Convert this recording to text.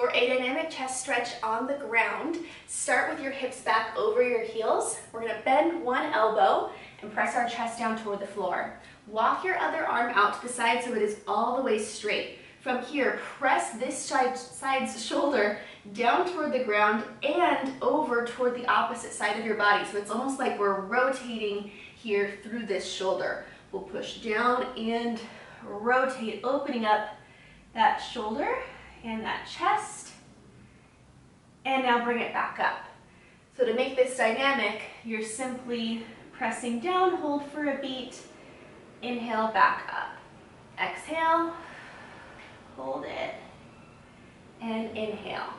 for a dynamic chest stretch on the ground, start with your hips back over your heels. We're going to bend one elbow and press our chest down toward the floor. Walk your other arm out to the side so it is all the way straight. From here, press this side's shoulder down toward the ground and over toward the opposite side of your body. So it's almost like we're rotating here through this shoulder. We'll push down and rotate, opening up that shoulder and that chest. And now bring it back up. So to make this dynamic, you're simply pressing down, hold for a beat, inhale, back up. Exhale. Hold it and inhale.